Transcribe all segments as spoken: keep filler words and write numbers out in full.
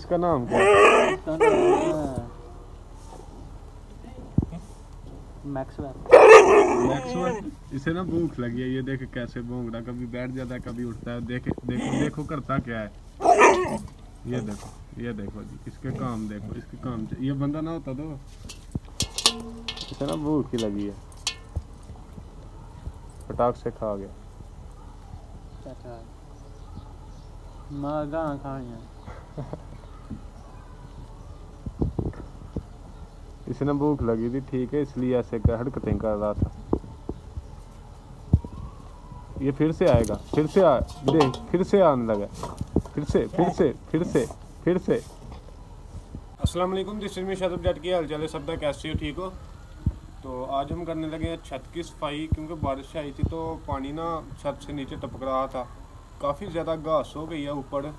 इसका नाम क्या है? Maxwell Maxwell. इसे ना भूख लगी है, ये देख कैसे भौंक रहा, कभी बैठ जाता है कभी उठता है। देख देखो देखो करता क्या है, ये देखो ये देखो जी, इसके काम देखो, इसके काम ये बंदा ना होता तो। इसे ना भूख ही लगी है, पटाख से खा गया। मागा खाया इसने, भूख लगी थी ठीक है, इसलिए ऐसे हरकतें कर रहा था। ये फिर से आएगा, फिर से आ देख फिर से आने लगा, फिर से फिर से फिर से फिर से। अस्सलाम वालेकुम, दिस इज मी शतब जट। की हाल चाल है सब? कैसे हो, ठीक हो? तो आज हम करने लगे हैं छत की सफाई, क्योंकि बारिश आई थी तो पानी ना छत से नीचे टपक रहा था। काफ़ी ज़्यादा घास हो गई है ऊपर,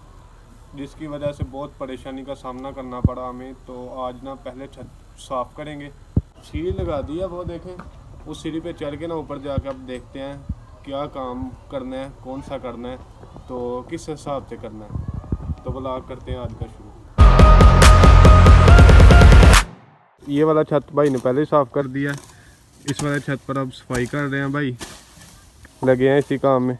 जिसकी वजह से बहुत परेशानी का सामना करना पड़ा हमें। तो आज ना पहले छत साफ़ करेंगे। सीढ़ी लगा दी है, वो देखें उस सीढ़ी पे चढ़ के ना ऊपर जाकर अब देखते हैं क्या काम करना है, कौन सा करना है, तो किस हिसाब से करना है। तो ब्लॉग करते हैं आज का शुरू। ये वाला छत भाई ने पहले साफ़ कर दिया, इस वाले छत पर अब सफाई कर रहे हैं भाई, लगे हैं इसी काम में।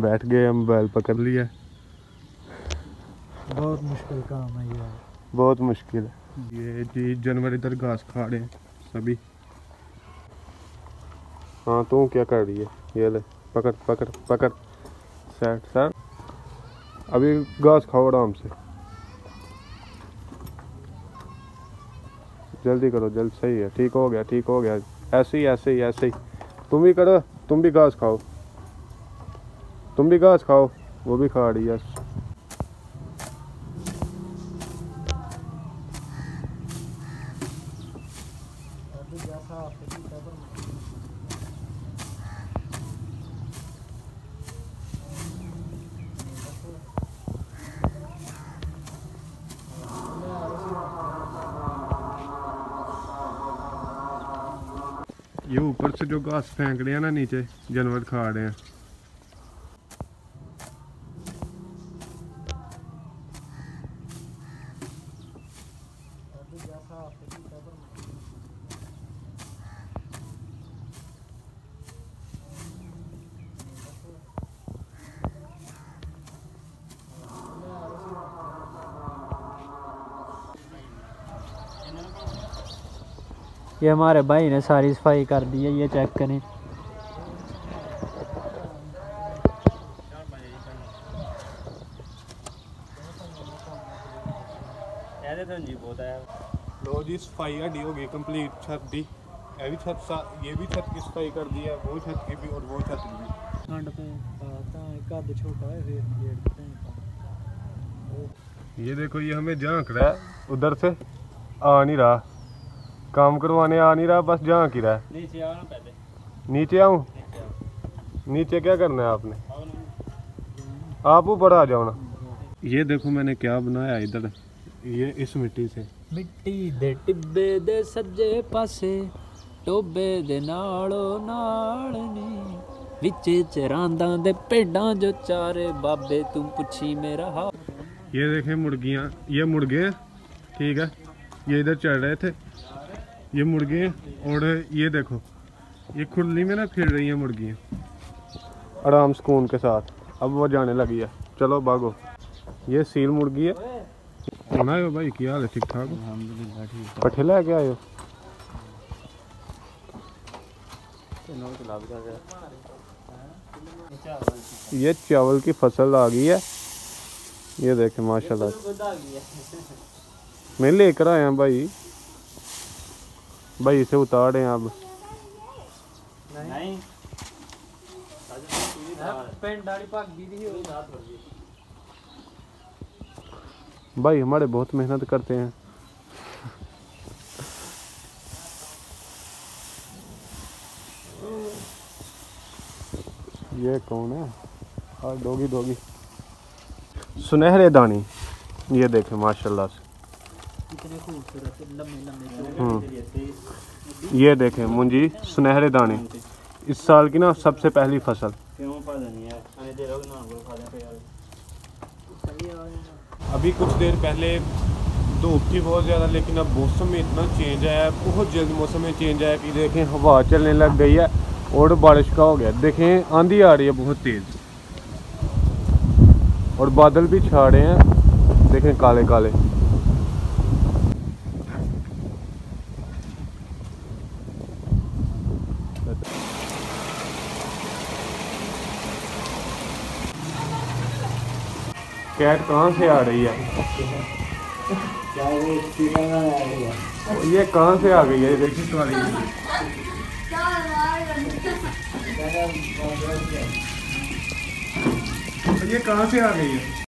बैठ गए हम, बैल पकड़ लिया। बहुत मुश्किल काम है यार, बहुत मुश्किल है। ये जी जानवर इधर घास खा रहे हैं सभी। हाँ तू क्या कर रही है, ये ले पकड़ पकड़ पकड़ सेट सेट, अभी घास खाओ आराम से, जल्दी करो जल्दी। सही है, ठीक हो गया ठीक हो गया, ऐसे ही ऐसे ही ऐसे ही तुम भी करो, तुम भी घास खाओ, तुम भी घास खाओ। वो भी खा रही है। ये ऊपर से जो घास फेंक रहे हैं ना नीचे, जानवर खा रहे हैं। ये हमारे भाई ने सारी सफाई कर दी है, ये चेक करें। लो जी सफाई हड्डी हो गई कंप्लीट छत दी, ये भी छत सा ये भी छत की सफाई कर दी है, वो छत की भी और वो छत की भी। ठंड पे आता है कद छोटा है फिर। ये देखो ये हमें झांक रहा है, उधर से आ नहीं रहा, काम करवाने आ नहीं रहा, बस जहाँ की रहा। नीचे आओ ना, पहले नीचे आऊँ? नीचे क्या करना है आपने? आप ऊपर आ जाओ ना। ये देखो मैंने क्या बनाया इधर, ये इस मिट्टी से। मिट्टी दे टिब्बे दे सज्जे पासे, टोबे दे नालो नाल नी, विच चरांदा दे पेड़ा जो चारे बाबे तुम पुछी मेरा हाल। ये देखें मुर्गियाँ, ये मुर्गे ठीक है, ये इधर चढ़ रहे थे, ये मुर्गे। और ये देखो ये खुरली में ना फिर रही है मुर्गियाँ आराम सुकून के साथ। अब वो जाने लगी है, चलो भागो। ये सील मुर्गी है। कौन आयो भाई, क्या हाल है, ठीक ठाक? अल्हम्दुलिल्लाह ठीक। पट्ठे लेके आयो? ये चावल की फसल आ गई है, ये देखे माशाल्लाह। मैं लेकर आया भाई, भाई इसे उतारे अब। नहीं पेंट दाढ़ी पाक भाई, हमारे बहुत मेहनत करते हैं। ये कौन है? हाँ डोगी डोगी सुनहरे दानी, ये देखें माशाल्लाह से कितने खूबसूरत लंबे लंबे। ये देखें मुंजी सुनहरे दाने, इस साल की ना सबसे पहली फसल। अभी कुछ देर पहले धूप थी बहुत ज़्यादा, लेकिन अब मौसम में इतना चेंज आया है, बहुत जल्द मौसम में चेंज आया कि देखें हवा चलने लग गई है और बारिश का हो गया। देखें आंधी आ रही है बहुत तेज़ और बादल भी छा रहे हैं, देखें काले काले। कैट कहाँ से आ रही है? ये कहाँ से आ गई है? देखिए ये कहाँ से आ गई है?